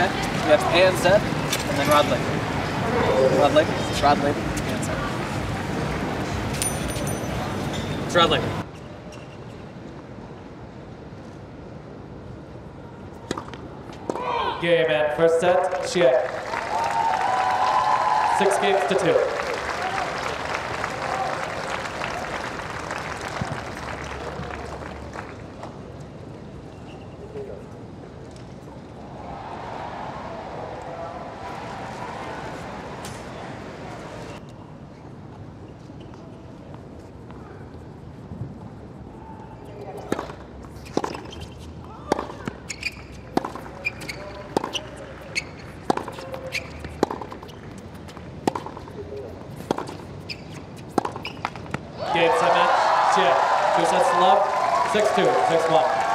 Okay? So we have A and Z, and then rod length. Rod length, rod length, A and Z. It's rod length. Game and first set, Hsieh. 6 games to 2. Game 7 match, Hsieh. 2 sets love, 6-2, 6-1.